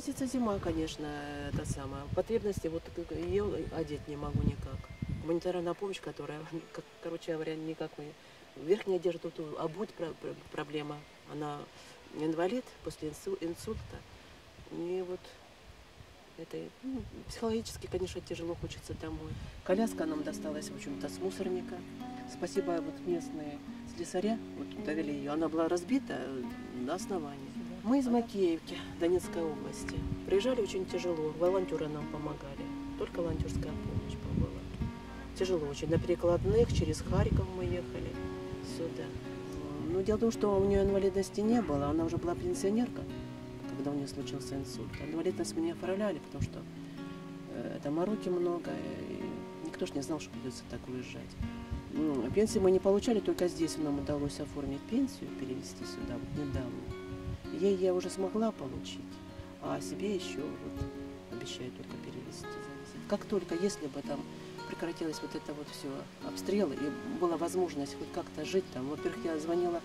близится зима, конечно, это самое. Потребности вот ел одеть не могу никак. Гуманитарная помощь, которая, короче говоря, никакой. Верхняя одежда, тут обуть проблема. Она инвалид после инсульта. И вот это психологически, конечно, тяжело хочется домой. Коляска нам досталась, в общем-то, с мусорника. Спасибо, вот местные слесаря вот, довели ее. Она была разбита на основании. Мы из Макеевки, Донецкой области. Приезжали очень тяжело. Волонтеры нам помогали. Только волонтерская помощь была. Тяжело очень. На перекладных через Харьков мы ехали сюда. Но дело в том, что у нее инвалидности не было. Она уже была пенсионерка, когда у нее случился инсульт. Инвалидность меня оформляли, потому что мороки много. И никто ж не знал, что придется так уезжать. Ну, пенсии мы не получали, только здесь нам удалось оформить пенсию, перевести сюда вот недавно. Ей я уже смогла получить, а себе еще вот обещаю только перевести. Как только, если бы там прекратилось вот это вот все обстрелы и была возможность хоть как-то жить там. Во-первых, я звонила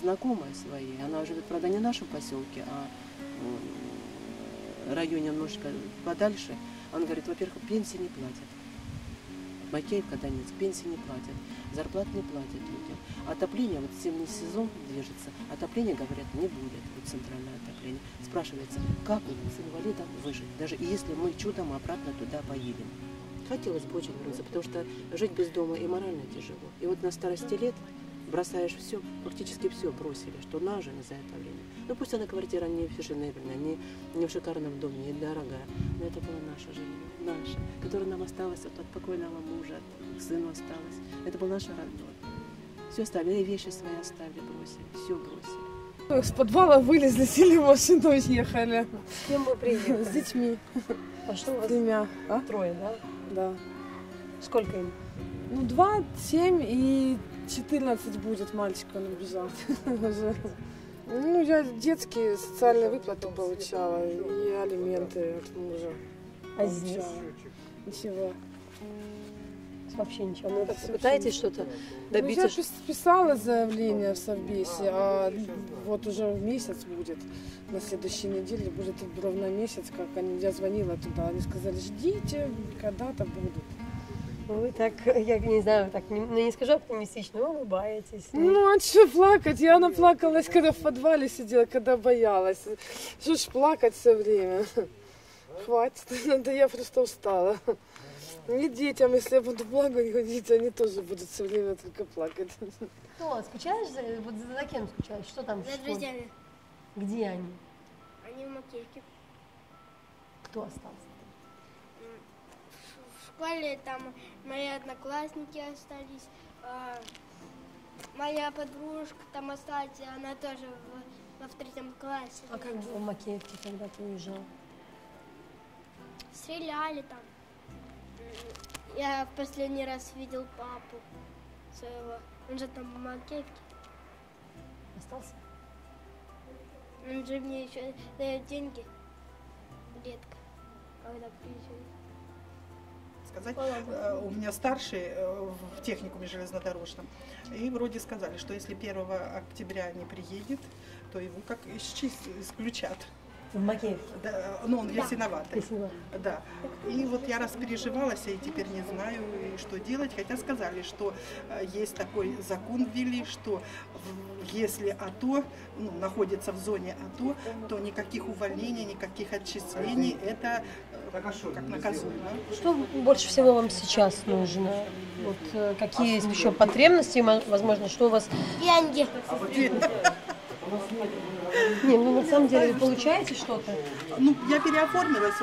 знакомой своей, она живет, правда, не в нашем поселке, а в районе немножко подальше. Она говорит, во-первых, пенсии не платят. Макеевка, Донецк, пенсии не платят, зарплат не платят людям. Отопление, вот зимний сезон движется, отопления, говорят, не будет, вот центральное отопление. Спрашивается, как с инвалидом выжить, даже если мы чудом обратно туда поедем. Хотелось бы очень вернуться, потому что жить без дома и морально тяжело. И вот на старости лет бросаешь все, практически все бросили, что нажили за это время. Ну пусть она квартира не фешенебельная, не в шикарном доме, недорогая, но это была наша жизнь, наша, которая нам осталась от покойного мужа, от сына осталась. Это был наш родной. Все оставили, вещи свои оставили, бросили, все бросили. С подвала вылезли, сели в машину, уехали. С кем вы приехали? С детьми. А что у вас? Двумя. А? Трое, да? Да. Сколько им? Ну, 2, 7 и 14 будет мальчика набежал. Ну, я детские социальные выплаты получала и алименты от мужа. А здесь? Ничего. Вообще ничего. Ну, так пытаетесь что-то добиться? Я писала заявление в Совбесе, а вот уже месяц будет, на следующей неделе будет ровно месяц, как я звонила туда, они сказали, ждите, когда-то будут. Вы так, я не знаю, так, не скажу оптимистично, вы улыбаетесь. Ну, а что плакать? Я наплакалась, когда в подвале сидела, когда боялась. Что ж плакать все время? Хватит, да я просто устала. Не детям, если я буду плакать, дети, они тоже будут все время только плакать. Кто? Скучаешь? Вот за кем скучаешь? Что там? За друзьями. Где они? Они в Макеевке. Кто остался? В школе там мои одноклассники остались, моя подружка там осталась, она тоже во 3-м классе. А как в Макеевке, когда ты уезжал? Стреляли там. Я в последний раз видел папу своего. Он же там в Макеевке. Остался? Он же мне еще дает деньги. Редко, когда приезжаю. Сказать, у меня старший в техникуме железнодорожном, и вроде сказали, что если 1 октября не приедет, то его как исключат. В Макеевке? Да, ну, он Ясиноватый. Да. И вот я раз переживалась, и теперь не знаю, что делать. Хотя сказали, что есть такой закон ввели, что если АТО находится в зоне АТО, то никаких увольнений, никаких отчислений, это как наказуемо. Что больше всего вам сейчас нужно? Вот, какие есть еще потребности, возможно, что у вас? Деньги. Не, ну на самом деле вы получаете что-то? Ну, я переоформилась,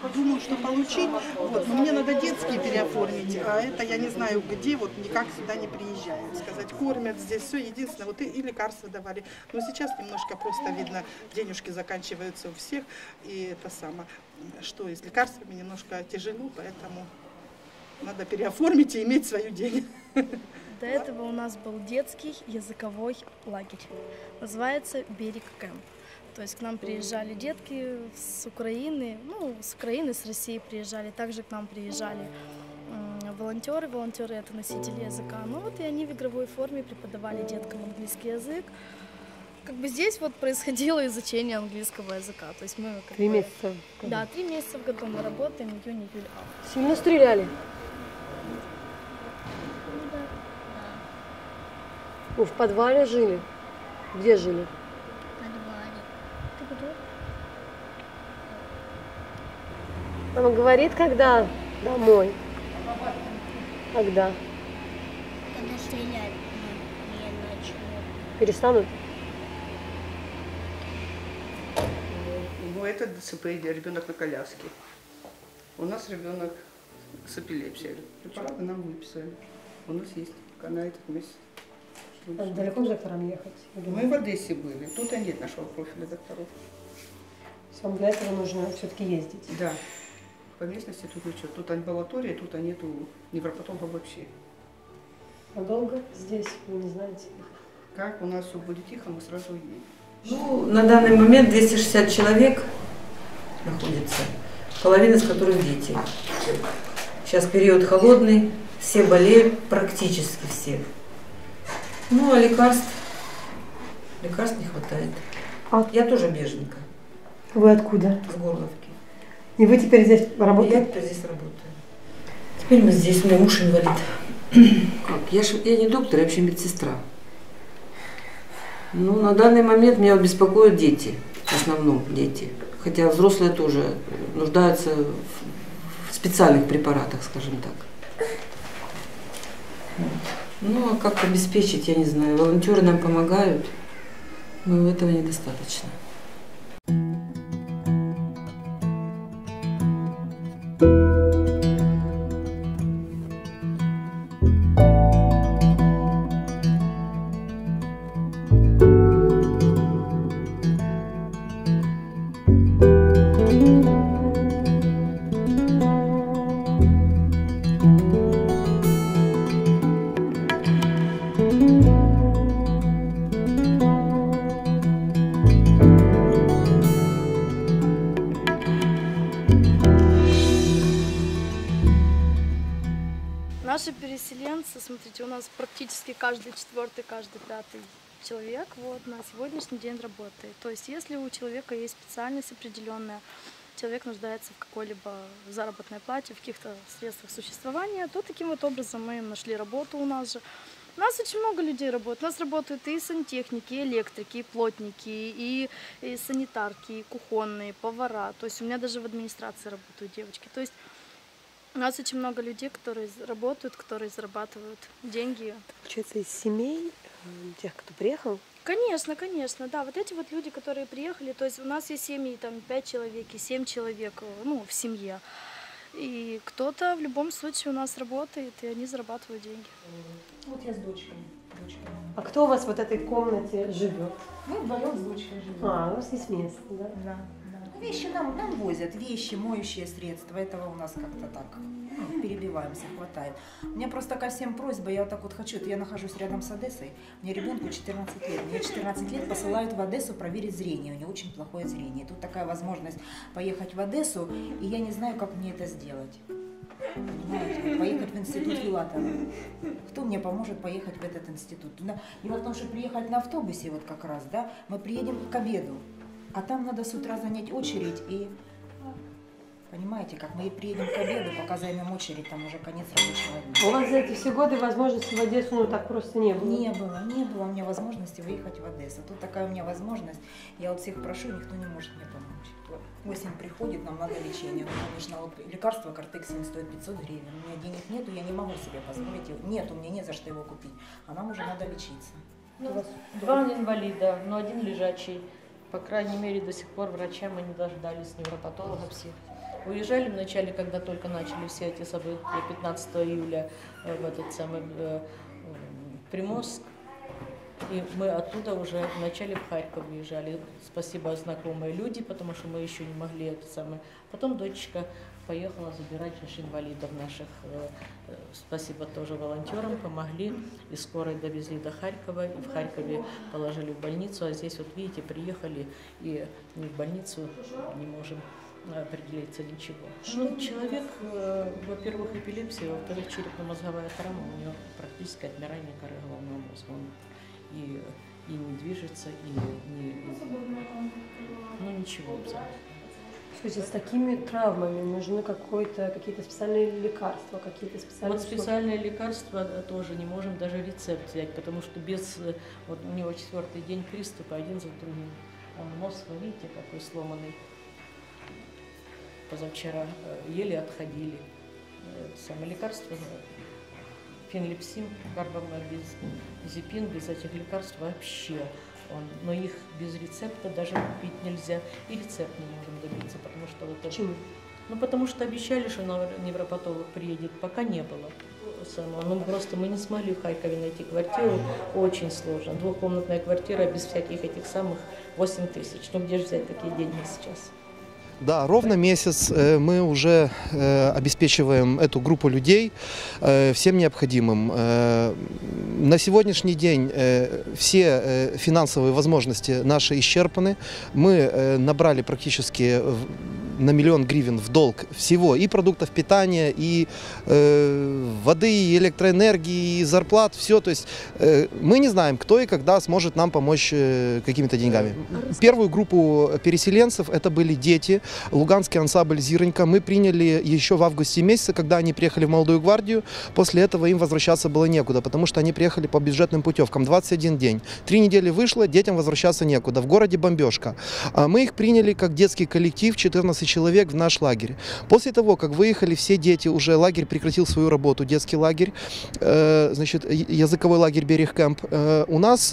вот, думаю, что получить, вот, но мне надо детские переоформить, а это я не знаю где, вот никак сюда не приезжают, сказать, кормят здесь, все, единственное, вот и лекарства давали, но сейчас немножко просто видно, денежки заканчиваются у всех, и это самое, что и с лекарствами немножко тяжело, поэтому надо переоформить и иметь свою деньги. До этого у нас был детский языковой лагерь, называется «Берег». То есть к нам приезжали детки с Украины, ну, с Украины, с России приезжали, также к нам приезжали волонтеры, это носители языка. Ну вот и они в игровой форме преподавали деткам английский язык, Как бы здесь вот происходило изучение английского языка. То есть мы как 3 месяца. Да, 3 месяца в году мы работаем, июнь, июль, август. Сильно стреляли? Да. Вы в подвале жили? Где жили? В подвале. Ты куда? Мама говорит, когда домой? Когда? Когда стреляют, не ночью. Перестанут? Ну, это ДЦП, ребенок на коляске. У нас ребенок с эпилепсией. Препараты нам выписали. У нас есть пока на этот месяц. А далеко к докторам ехать? Мы в Одессе были. Тут нет нашего профиля докторов. Вам для этого нужно все-таки ездить? Да. По местности тут ничего. Тут амбулатория, тут нету невропатологов вообще. А долго здесь? Вы не знаете? Как у нас все будет тихо, мы сразу уедем. Ну, на данный момент 260 человек находится, половина из которых дети. Сейчас период холодный, все болеют, практически все. Ну, а лекарств не хватает. Я тоже беженка. Вы откуда? С Горловки. И вы теперь здесь работаете? Я теперь здесь работаю. Теперь мы здесь, у меня муж инвалид. Как? Я не доктор, я вообще медсестра. Ну, на данный момент меня беспокоят дети, в основном дети. Хотя взрослые тоже нуждаются в специальных препаратах, скажем так. Ну, а как обеспечить, я не знаю. Волонтеры нам помогают, но этого недостаточно. Наши переселенцы, смотрите, у нас практически каждый четвертый, каждый пятый человек вот, на сегодняшний день работает. То есть если у человека есть специальность определенная, человек нуждается в какой-либо заработной плате, в каких-то средствах существования, то таким вот образом мы нашли работу у нас же. У нас очень много людей работает. У нас работают и сантехники, и электрики, и плотники, и санитарки, и кухонные, повара. То есть у меня даже в администрации работают девочки. То есть у нас очень много людей, которые работают, которые зарабатывают деньги. Получается, из семей тех, кто приехал? Конечно, конечно, да. Вот эти вот люди, которые приехали, то есть у нас есть семьи, там 5 человек и 7 человек, ну, в семье. И кто-то в любом случае у нас работает, и они зарабатывают деньги. Вот я с дочкой. А кто у вас вот в этой комнате живет? Мы вдвоем с дочкой живем. А, у нас есть место, да? Да. Вещи нам возят, вещи, моющие средства, этого у нас как-то так, ну, перебиваемся, хватает. У меня просто ко всем просьба, я вот так вот хочу, я нахожусь рядом с Одессой, мне ребенку 14 лет, мне 14 лет посылают в Одессу проверить зрение, у него очень плохое зрение. Тут такая возможность поехать в Одессу, и я не знаю, как мне это сделать. Понимаете? Поехать в институт Елатова. Кто мне поможет поехать в этот институт? Дело в том, что приехать на автобусе вот как раз, да, мы приедем к обеду. А там надо с утра занять очередь и, понимаете, как мы и приедем к обеду, пока займем очередь, там уже конец рабочего дня. У вас за эти все годы возможности в Одессу ну так просто не было? Не было у меня возможности выехать в Одессу. Тут такая у меня возможность, я вот всех прошу, никто не может мне помочь. Осень приходит, нам надо лечение, нам нужно лекарство, кортексин стоит 500 гривен, у меня денег нету, я не могу себе позволить его, нету, мне не за что его купить, а нам уже надо лечиться. Ну, у вас 2 инвалида, но 1 лежачий. По крайней мере, до сих пор врача мы не дождались, невропатолога всех. Уезжали вначале, когда только начали все эти события, 15 июля в этот самый Приморск. И мы оттуда уже вначале в Харьков уезжали. Спасибо, знакомые люди, потому что мы еще не могли это самое. Потом дочечка поехала забирать инвалидов наших. Спасибо тоже волонтерам, помогли. И скорой довезли до Харькова. И в Харькове положили в больницу. А здесь, вот видите, приехали и не в больницу, не можем определиться ничего. Ну, человек, во-первых, эпилепсия, во-вторых, черепно-мозговая травма. У него практически отмирание коры головного мозга. И и не движется, и не... ну ничего абсолютно. Слушайте, с такими травмами нужны какие-то специальные лекарства, какие-то специальные... Вот специальные лекарства тоже не можем даже рецепт взять, потому что без... Вот у него четвертый день приступа, один за другим. Он нос, вы видите, какой сломанный. Позавчера еле отходили. Самое лекарство, фенлепсин, карбамазепин, без этих лекарств вообще... но их без рецепта даже купить нельзя. И рецепт не можем добиться, потому что... Вот это... Ну, потому что обещали, что невропатолог приедет, пока не было. Ну, просто мы не смогли в Харькове найти квартиру, очень сложно. Двухкомнатная квартира без всяких этих самых 8000. Ну, где же взять такие деньги сейчас? Да, ровно месяц мы уже обеспечиваем эту группу людей всем необходимым. На сегодняшний день все финансовые возможности наши исчерпаны. Мы набрали практически на 1 000 000 гривен в долг всего, и продуктов питания, и воды, и электроэнергии, и зарплат, все. То есть мы не знаем, кто и когда сможет нам помочь какими-то деньгами. Первую группу переселенцев это были дети. Луганский ансамбль «Зиронька» мы приняли еще в августе месяце, когда они приехали в Молодую гвардию. После этого им возвращаться было некуда, потому что они приехали по бюджетным путевкам. 21 день. 3 недели вышло, детям возвращаться некуда. В городе бомбежка. Мы их приняли как детский коллектив, 14 человек в наш лагерь. После того, как выехали все дети, уже лагерь прекратил свою работу, детский лагерь, значит, языковой лагерь «Берег», у нас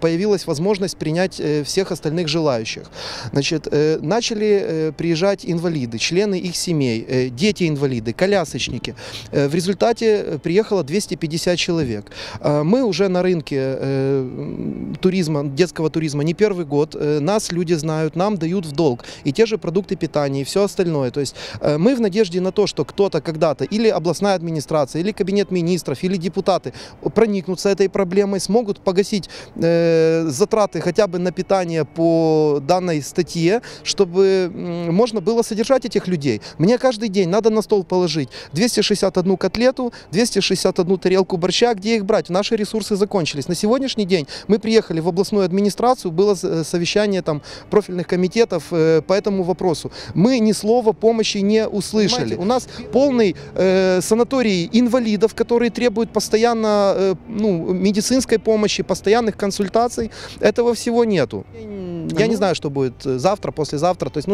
появилась возможность принять всех остальных желающих. Значит, начали приезжать инвалиды, члены их семей, дети-инвалиды, колясочники. В результате приехало 250 человек. Мы уже на рынке туризма, детского туризма не первый год. Нас люди знают, нам дают в долг и те же продукты питания, и все остальное. То есть мы в надежде на то, что кто-то когда-то, или областная администрация, или кабинет министров, или депутаты проникнутся этой проблемой, смогут погасить затраты хотя бы на питание по данной статье, чтобы можно было содержать этих людей. Мне каждый день надо на стол положить 261 котлету, 261 тарелку борща. Где их брать? Наши ресурсы закончились. На сегодняшний день мы приехали в областную администрацию, было совещание там профильных комитетов по этому вопросу. Мы ни слова помощи не услышали. Понимаете, у нас полный санаторий инвалидов, которые требуют постоянно медицинской помощи, постоянных консультаций. Этого всего нету. Я не знаю, что будет завтра, послезавтра. То есть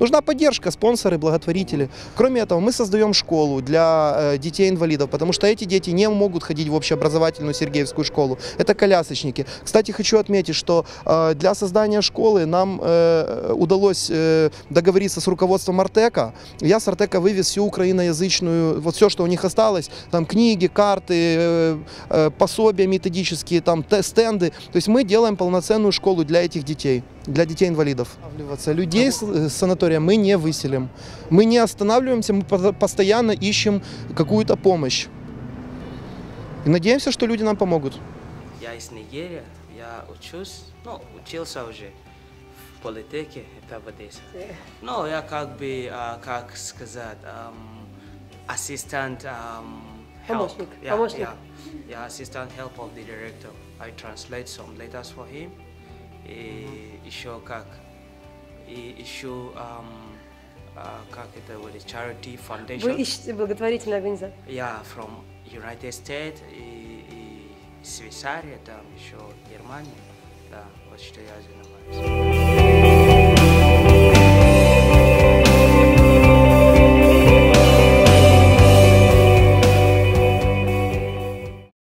нужна поддержка, спонсоры, благотворители. Кроме этого, мы создаем школу для детей-инвалидов, потому что эти дети не могут ходить в общеобразовательную Сергеевскую школу. Это колясочники. Кстати, хочу отметить, что для создания школы нам удалось договориться с руководством Артека. Я с Артека вывез всю украиноязычную, вот все, что у них осталось, там книги, карты, пособия методические, там стенды. То есть мы делаем полноценную школу для этих детей. Для детей-инвалидов. Людей с санатория мы не выселим. Мы не останавливаемся, мы постоянно ищем какую-то помощь. И надеемся, что люди нам помогут. Я из Нигерии, я учусь, учился уже в политеке, это в Одессе. Но я ассистент... Помощник. Я ассистент help of the director. I translate some letters for him. И еще charity foundation. Вы ищете благотворительную организацию? Я from United States и Швейцария, там еще Германия, да, вот что я занимаюсь.